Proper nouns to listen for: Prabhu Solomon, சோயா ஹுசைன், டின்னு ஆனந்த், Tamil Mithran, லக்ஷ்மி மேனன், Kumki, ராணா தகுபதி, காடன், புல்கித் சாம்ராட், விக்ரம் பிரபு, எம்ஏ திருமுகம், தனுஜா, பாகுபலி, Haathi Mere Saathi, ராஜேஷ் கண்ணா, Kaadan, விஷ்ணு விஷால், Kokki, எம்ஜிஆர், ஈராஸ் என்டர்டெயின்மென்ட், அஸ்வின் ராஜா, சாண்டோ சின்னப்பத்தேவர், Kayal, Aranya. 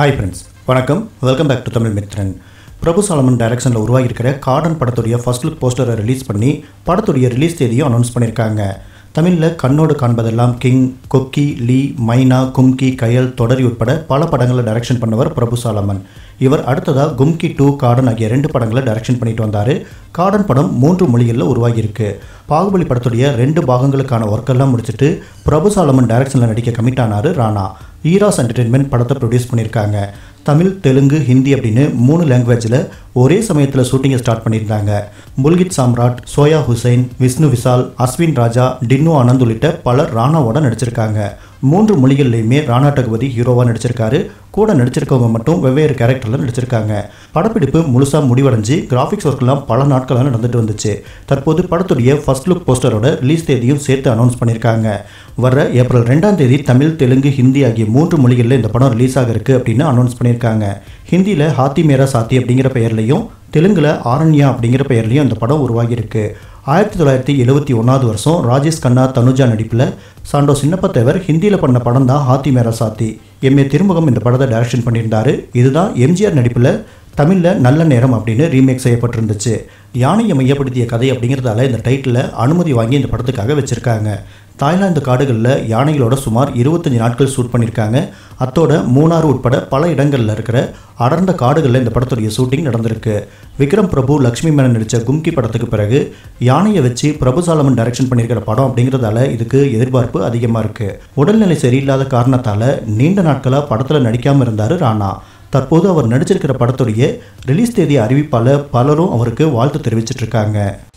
Hi friends, welcome back to Tamil Mithran. Prabhu Solomon direction la uruvaayirukra Kaadan padathoda first look poster release panni padathoda release theedi announce pannirukanga. Tamil la Kannodu kaanbadhellam King, Kokki, Lee, Maina, Kumki, Kayal thodari utpada pala padangala direction pannavar Prabhu Solomon. இவர் அடுத்ததாக கும்கி 2 garden ஆகிய ரெண்டு படங்களை direction பண்ணிட்டு வந்தாரு. Garden படம் 3 மொழிகளில் உருவாகி இருக்கு. பாகுபலி படத்துடைய 2 பாகங்களுக்கான வொர்க் எல்லாம் முடிச்சிட்டு பிரபு சாலமன் டைரக்ஷன்ல நடிக்க கமிட் ஆனாரு ராணா. ஈராஸ் என்டர்டெயின்மென்ட் படத்தை ப்ரொடியூஸ் பண்ணிருக்காங்க. தமிழ், தெலுங்கு, ஹிந்தி அப்படினு 3 லாங்குவேஜ்ல ஒரே சமயத்துல ஷூட்டிங் ஸ்டார்ட் பண்ணிருந்தாங்க. புல்கித் சாம்ராட், சோயா ஹுசைன், விஷ்ணு விஷால், அஸ்வின் ராஜா, டின்னு ஆனந்த் உள்ளிட்ட பலர் ராணாவோட நடிச்சிருக்காங்க. 3 மொழிகளிலுமே ராணா தகுபதி ஹீரோவா நடிச்சிருக்காரு. கூட நடிச்சிருக்கவங்க மட்டும் வெவ்வேறு கேரக்டர்ல நடிச்சிருக்காங்க. படப்பிடிப்பு முழுசா முடிவடைஞ்சு கிராஃபிக்ஸ் ஒர்க் எல்லாம் பல நாட்களாக நடந்துட்டு வந்துச்சு. தற்போது படத்துடைய ஃபர்ஸ்ட் லுக் போஸ்டரோட ரிலீஸ் தேதியும் சேர்த்து அனௌன்ஸ் பண்ணியிருக்காங்க. வர ஏப்ரல் 2ஆம் தேதி தமிழ், தெலுங்கு, ஹிந்தி ஆகிய 3 மொழிகளில் இந்த படம் ரிலீஸ் ஆக இருக்கு அப்படின்னு அனௌன்ஸ் பண்ணியிருக்காங்க. ஹிந்தியில ஹாத்தி மேரா சாத்தி அப்படிங்கிற பெயர்லையும் தெலுங்குல ஆரண்யா அப்படிங்கிற பெயர்லையும் இந்த படம் உருவாகி இருக்கு. 1971ஆவது வருஷம் ராஜேஷ் கண்ணா தனுஜா நடிப்பில் சாண்டோ சின்னப்பத்தேவர் ஹிந்தியில் பண்ண படம் தான் ஹாத்தி மேரா சாத்தி. எம்ஏ திருமுகம் இந்த படத்தை டைரக்ஷன் பண்ணியிருந்தாரு. இதுதான் எம்ஜிஆர் நடிப்பில் தமிழில் நல்ல நேரம் அப்படின்னு ரீமேக் செய்யப்பட்டிருந்துச்சு. யானையை மையப்படுத்திய கதை அப்படிங்கிறதால இந்த டைட்டில் அனுமதி வாங்கி இந்த படத்துக்காக வச்சுருக்காங்க. தாய்லாந்து காடுகளில் யானைகளோட சுமார் 25 நாட்கள் ஷூட் பண்ணியிருக்காங்க. அத்தோட மூணாறு உட்பட பல இடங்களில் இருக்கிற அடர்ந்த காடுகளில் இந்த படத்துடைய ஷூட்டிங் நடந்திருக்கு. விக்ரம் பிரபு, லக்ஷ்மி மேனன் நடித்த கும்கி படத்துக்கு பிறகு யானையை வச்சு பிரபு சாலமன் டைரக்ஷன் பண்ணியிருக்கிற படம் அப்படிங்கிறதால இதுக்கு எதிர்பார்ப்பு அதிகமாக இருக்குது. உடல்நிலை சரியில்லாத காரணத்தால் நீண்ட நாட்களாக படத்தில் நடிக்காமல் இருந்தார் ராணா. தற்போது அவர் நடிச்சிருக்கிற படத்துடைய ரிலீஸ் தேதி அறிவிப்பால் பலரும் அவருக்கு வாழ்த்து தெரிவிச்சிட்ருக்காங்க.